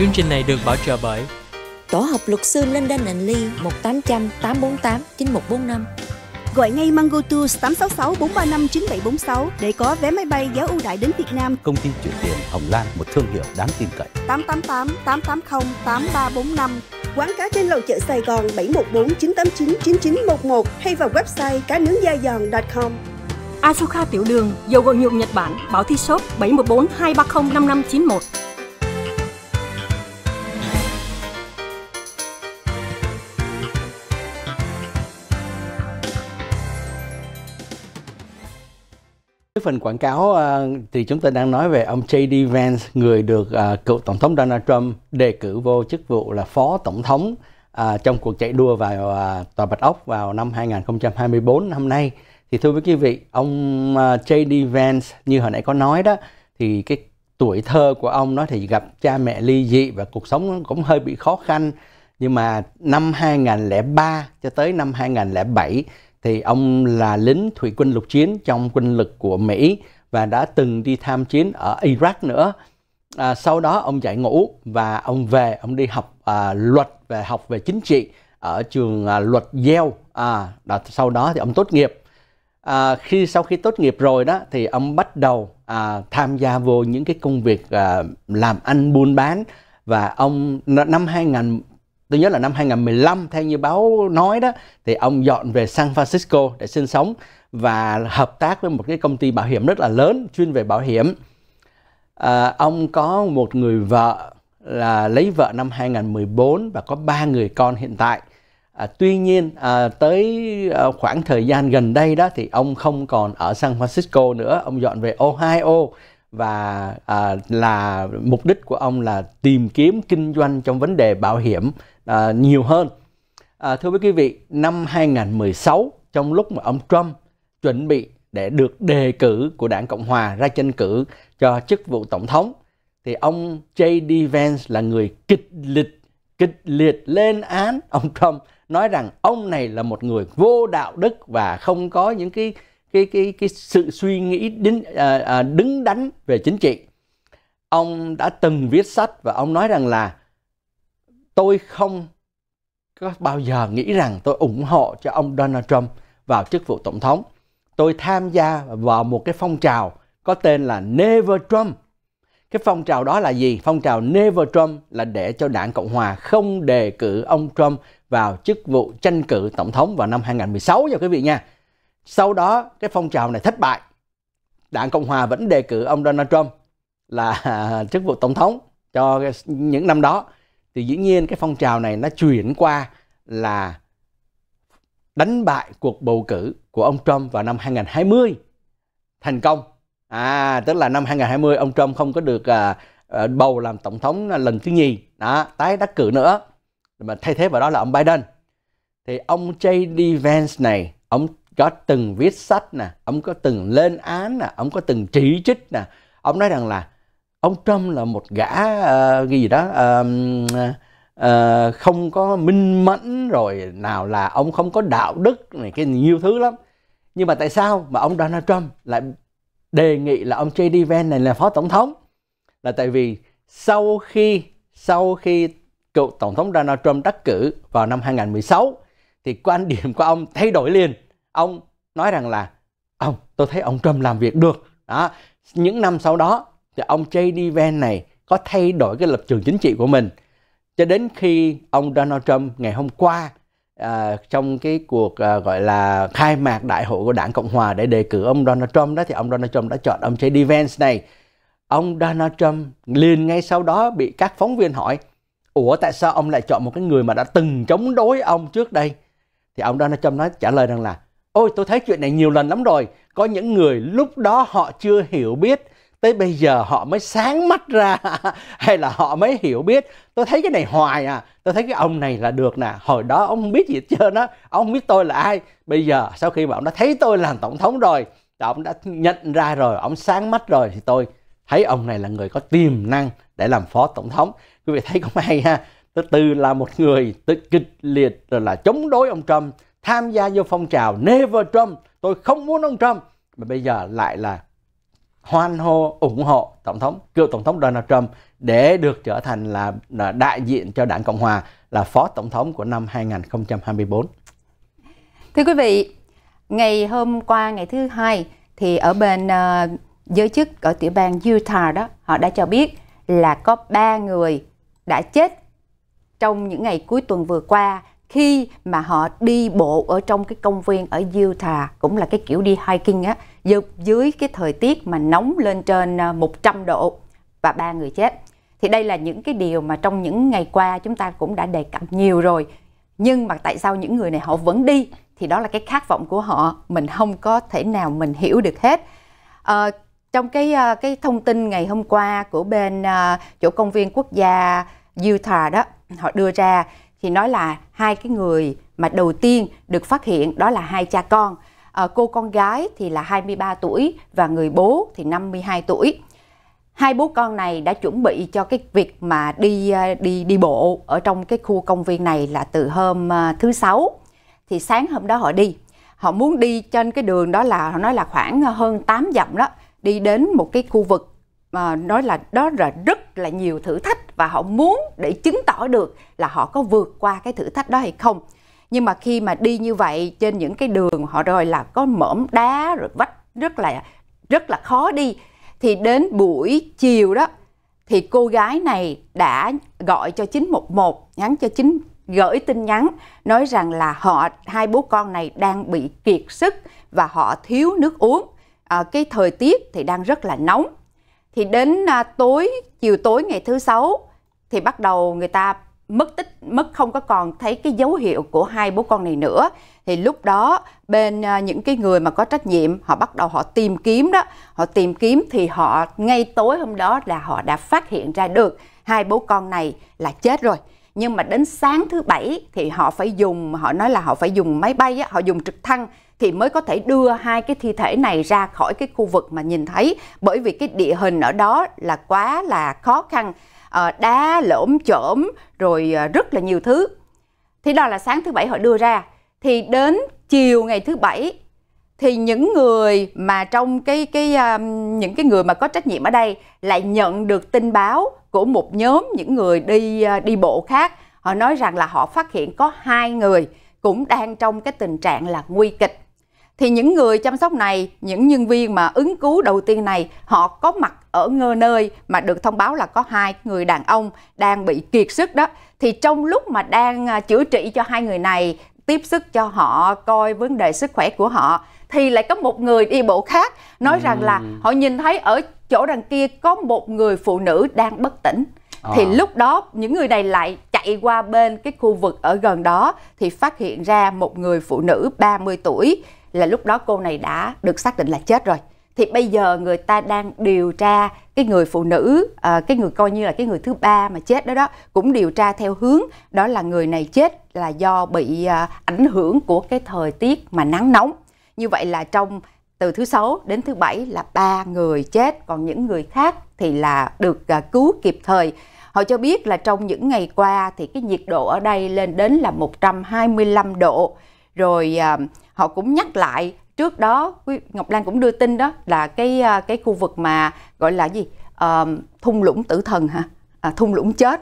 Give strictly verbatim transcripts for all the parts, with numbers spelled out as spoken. Chương trình này được bảo trợ bởi Tổ hợp luật sư Linden and Lee một tám không không tám bốn tám chín một bốn năm. Gọi ngay Mango Tours tám sáu sáu bốn ba năm chín bảy bốn sáu để có vé máy bay giá ưu đãi đến Việt Nam. Công ty chuyển tiền Ngọc Lan, một thương hiệu đáng tin cậy. Tám tám tám tám tám không tám ba bốn năm. Quán cá trên lầu chợ Sài Gòn bảy một bốn chín tám chín chín chín một một hay vào website cá nướng da giòn chấm com. Asuka Tiểu Đường, dầu gội nhuộm Nhật Bản, Bảo Thi Shop bảy một bốn hai ba không năm năm chín một. Phần quảng cáo thì chúng ta đang nói về ông J D Vance, người được cựu tổng thống Donald Trump đề cử vô chức vụ là phó tổng thống trong cuộc chạy đua vào Tòa Bạch Ốc vào năm hai không hai tư năm nay. Thì thưa quý vị, ông J D Vance như hồi nãy có nói đó, thì cái tuổi thơ của ông nó thì gặp cha mẹ ly dị và cuộc sống cũng hơi bị khó khăn. Nhưng mà năm hai không không ba cho tới năm hai không không bảy thì ông là lính thủy quân lục chiến trong quân lực của Mỹ và đã từng đi tham chiến ở Iraq nữa. À, sau đó ông giải ngũ và ông về, ông đi học à, luật về học về chính trị ở trường à, luật Yale. À, đó, sau đó thì ông tốt nghiệp. À, khi sau khi tốt nghiệp rồi đó thì ông bắt đầu à, tham gia vô những cái công việc à, làm ăn buôn bán, và ông năm hai không không tôi nhớ là năm hai không một lăm theo như báo nói đó thì ông dọn về San Francisco để sinh sống và hợp tác với một cái công ty bảo hiểm rất là lớn chuyên về bảo hiểm. À, ông có một người vợ là lấy vợ năm hai không một bốn và có ba người con hiện tại. À, tuy nhiên à, tới khoảng thời gian gần đây đó thì ông không còn ở San Francisco nữa, ông dọn về Ohio và à, là mục đích của ông là tìm kiếm kinh doanh trong vấn đề bảo hiểm à, nhiều hơn. À, thưa quý vị, năm hai không một sáu trong lúc mà ông Trump chuẩn bị để được đề cử của đảng Cộng Hòa ra tranh cử cho chức vụ tổng thống thì ông J D Vance là người kịch liệt kịch liệt lên án ông Trump, nói rằng ông này là một người vô đạo đức và không có những cái Cái, cái, cái sự suy nghĩ đến, à, à, đứng đắn về chính trị. Ông đã từng viết sách và ông nói rằng là tôi không có bao giờ nghĩ rằng tôi ủng hộ cho ông Donald Trump vào chức vụ tổng thống. Tôi tham gia vào một cái phong trào có tên là Never Trump. Cái phong trào đó là gì? Phong trào Never Trump là để cho đảng Cộng Hòa không đề cử ông Trump vào chức vụ tranh cử tổng thống vào năm hai không một sáu nha quý vị nha. Sau đó cái phong trào này thất bại, đảng Cộng Hòa vẫn đề cử ông Donald Trump là chức vụ tổng thống cho những năm đó. Thì dĩ nhiên cái phong trào này nó chuyển qua là đánh bại cuộc bầu cử của ông Trump vào năm hai không hai không thành công. À, tức là năm hai không hai không ông Trump không có được à, bầu làm tổng thống lần thứ nhì, đó, tái đắc cử nữa, mà thay thế vào đó là ông Biden. Thì ông J D Vance này, ông có từng viết sách nè, ông có từng lên án nè, ông có từng chỉ trích nè. Ông nói rằng là ông Trump là một gã uh, cái gì đó uh, uh, không có minh mẫn, rồi nào là ông không có đạo đức này, cái nhiều thứ lắm. Nhưng mà tại sao mà ông Donald Trump lại đề nghị là ông J D Vance này là phó tổng thống? Là tại vì sau khi sau khi cựu tổng thống Donald Trump đắc cử vào năm hai không một sáu thì quan điểm của ông thay đổi liền. Ông nói rằng là ông tôi thấy ông Trump làm việc được. Đó. Những năm sau đó thì ông J D Vance này có thay đổi cái lập trường chính trị của mình. Cho đến khi ông Donald Trump ngày hôm qua à, trong cái cuộc à, gọi là khai mạc đại hội của đảng Cộng Hòa để đề cử ông Donald Trump đó, thì ông Donald Trump đã chọn ông J D Vance này. Ông Donald Trump liền ngay sau đó bị các phóng viên hỏi: ủa tại sao ông lại chọn một cái người mà đã từng chống đối ông trước đây? Thì ông Donald Trump nói trả lời rằng là ôi tôi thấy chuyện này nhiều lần lắm rồi. Có những người lúc đó họ chưa hiểu biết, tới bây giờ họ mới sáng mắt ra hay là họ mới hiểu biết. Tôi thấy cái này hoài à. Tôi thấy cái ông này là được nè. Hồi đó ông không biết gì hết trơn á. Ông không biết tôi là ai. Bây giờ sau khi mà ông đã thấy tôi làm tổng thống rồi, ông đã nhận ra rồi, ông sáng mắt rồi, thì tôi thấy ông này là người có tiềm năng để làm phó tổng thống. Quý vị thấy không hay ha. Từ từ là một người kịch liệt, rồi là chống đối ông Trump, tham gia vô phong trào Never Trump, tôi không muốn ông Trump, mà bây giờ lại là hoan hô ủng hộ tổng thống cựu tổng thống Donald Trump để được trở thành là, là đại diện cho đảng Cộng Hòa, là phó tổng thống của năm hai nghìn không trăm hai mươi tư. Thưa quý vị, ngày hôm qua ngày thứ hai thì ở bên uh, giới chức ở tiểu bang Utah đó, họ đã cho biết là có ba người đã chết trong những ngày cuối tuần vừa qua khi mà họ đi bộ ở trong cái công viên ở Utah, cũng là cái kiểu đi hiking á, dưới cái thời tiết mà nóng lên trên một trăm độ, và ba người chết. Thì đây là những cái điều mà trong những ngày qua chúng ta cũng đã đề cập nhiều rồi. Nhưng mà tại sao những người này họ vẫn đi? Thì đó là cái khát vọng của họ, mình không có thể nào mình hiểu được hết. À, trong cái cái thông tin ngày hôm qua của bên uh, chỗ công viên quốc gia Utah đó, họ đưa ra thì nói là hai cái người mà đầu tiên được phát hiện đó là hai cha con. À, cô con gái thì là hai mươi ba tuổi và người bố thì năm mươi hai tuổi. Hai bố con này đã chuẩn bị cho cái việc mà đi đi đi bộ ở trong cái khu công viên này là từ hôm uh, thứ sáu. Thì sáng hôm đó họ đi. Họ muốn đi trên cái đường đó là, họ nói là khoảng hơn tám dặm đó, đi đến một cái khu vực mà nói là đó là rất là nhiều thử thách, và họ muốn để chứng tỏ được là họ có vượt qua cái thử thách đó hay không. Nhưng mà khi mà đi như vậy trên những cái đường họ rồi là có mõm đá rồi vách rất là rất là khó đi, thì đến buổi chiều đó thì cô gái này đã gọi cho chín một một, nhắn cho chín gửi tin nhắn nói rằng là họ hai bố con này đang bị kiệt sức và họ thiếu nước uống. À, cái thời tiết thì đang rất là nóng. Thì đến à, tối chiều tối ngày thứ sáu thì bắt đầu người ta mất tích, mất không có còn thấy cái dấu hiệu của hai bố con này nữa. Thì lúc đó bên à, những cái người mà có trách nhiệm họ bắt đầu họ tìm kiếm đó, họ tìm kiếm thì họ ngay tối hôm đó là họ đã phát hiện ra được hai bố con này là chết rồi. Nhưng mà đến sáng thứ bảy thì họ phải dùng, họ nói là họ phải dùng máy bay, họ dùng trực thăng thì mới có thể đưa hai cái thi thể này ra khỏi cái khu vực mà nhìn thấy. Bởi vì cái địa hình ở đó là quá là khó khăn, đá, lởm chởm, rồi rất là nhiều thứ. Thì đó là sáng thứ bảy họ đưa ra. Thì đến chiều ngày thứ bảy thì những người mà trong cái, cái những cái người mà có trách nhiệm ở đây lại nhận được tin báo của một nhóm những người đi đi bộ khác. Họ nói rằng là họ phát hiện có hai người cũng đang trong cái tình trạng là nguy kịch. Thì những người chăm sóc này, những nhân viên mà ứng cứu đầu tiên này, họ có mặt ở ngơ nơi mà được thông báo là có hai người đàn ông đang bị kiệt sức đó. Thì trong lúc mà đang chữa trị cho hai người này, tiếp sức cho họ coi vấn đề sức khỏe của họ, thì lại có một người đi bộ khác nói ừ. rằng là họ nhìn thấy ở chỗ đằng kia có một người phụ nữ đang bất tỉnh. À. Thì lúc đó những người này lại chạy qua bên cái khu vực ở gần đó thì phát hiện ra một người phụ nữ ba mươi tuổi, là lúc đó cô này đã được xác định là chết rồi. Thì bây giờ người ta đang điều tra cái người phụ nữ, à, cái người coi như là cái người thứ ba mà chết đó đó, cũng điều tra theo hướng đó là người này chết là do bị à, ảnh hưởng của cái thời tiết mà nắng nóng. Như vậy là trong từ thứ sáu đến thứ bảy là ba người chết, còn những người khác thì là được à, cứu kịp thời. Họ cho biết là trong những ngày qua thì cái nhiệt độ ở đây lên đến là một trăm hai mươi lăm độ. Rồi à, họ cũng nhắc lại trước đó, Ngọc Lan cũng đưa tin đó là cái cái khu vực mà gọi là gì à, thung lũng tử thần hả, à, thung lũng chết,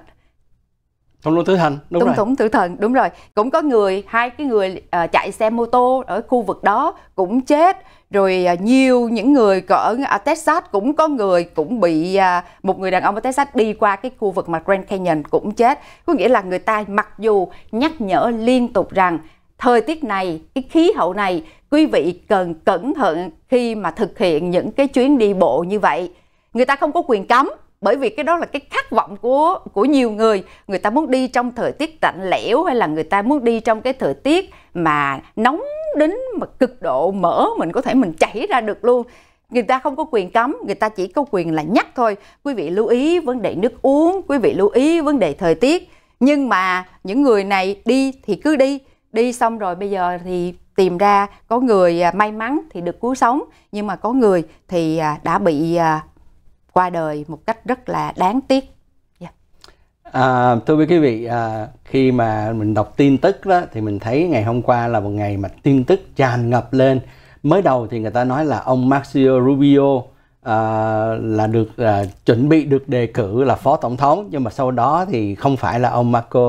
thung lũng tử thần, đúng thung lũng tử thần, đúng rồi. Cũng có người, hai cái người à, chạy xe mô tô ở khu vực đó cũng chết rồi. À, nhiều những người ở à, Texas cũng có người cũng bị à, một người đàn ông ở Texas đi qua cái khu vực mà Grand Canyon cũng chết. Có nghĩa là người ta mặc dù nhắc nhở liên tục rằng thời tiết này, cái khí hậu này, quý vị cần cẩn thận khi mà thực hiện những cái chuyến đi bộ như vậy. Người ta không có quyền cấm, bởi vì cái đó là cái khát vọng của của nhiều người. Người ta muốn đi trong thời tiết lạnh lẽo, hay là người ta muốn đi trong cái thời tiết mà nóng đến mà cực độ, mỡ mình có thể mình chảy ra được luôn. Người ta không có quyền cấm, người ta chỉ có quyền là nhắc thôi. Quý vị lưu ý vấn đề nước uống, quý vị lưu ý vấn đề thời tiết. Nhưng mà những người này đi thì cứ đi. Đi xong rồi bây giờ thì tìm ra có người may mắn thì được cứu sống, nhưng mà có người thì đã bị qua đời một cách rất là đáng tiếc. Yeah. À, thưa quý vị, à, khi mà mình đọc tin tức đó thì mình thấy ngày hôm qua là một ngày mà tin tức tràn ngập lên. Mới đầu thì người ta nói là ông Marco Rubio Uh, là được uh, chuẩn bị được đề cử là phó tổng thống, nhưng mà sau đó thì không phải là ông Marco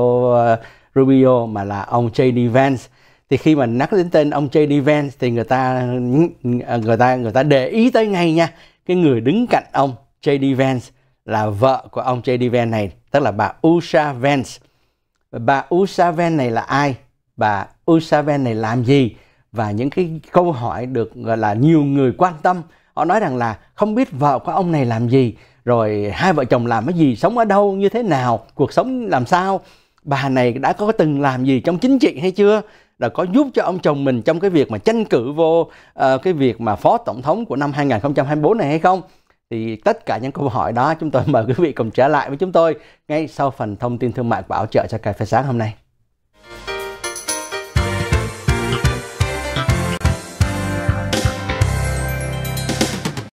uh, Rubio mà là ông J D Vance. Thì khi mà nhắc đến tên ông J D Vance thì người ta người ta người ta để ý tới ngay nha, cái người đứng cạnh ông J D Vance là vợ của ông J D Vance này, tức là bà Usha Vance. Bà Usha Vance này là ai? Bà Usha Vance này làm gì? Và những cái câu hỏi được gọi là nhiều người quan tâm. Họ nói rằng là không biết vợ của ông này làm gì, rồi hai vợ chồng làm cái gì, sống ở đâu, như thế nào, cuộc sống làm sao, bà này đã có từng làm gì trong chính trị hay chưa, rồi có giúp cho ông chồng mình trong cái việc mà tranh cử vô uh, cái việc mà phó tổng thống của năm hai không hai tư này hay không. Thì tất cả những câu hỏi đó chúng tôi mời quý vị cùng trở lại với chúng tôi ngay sau phần thông tin thương mại và bảo trợ cho Cà Phê Sáng hôm nay.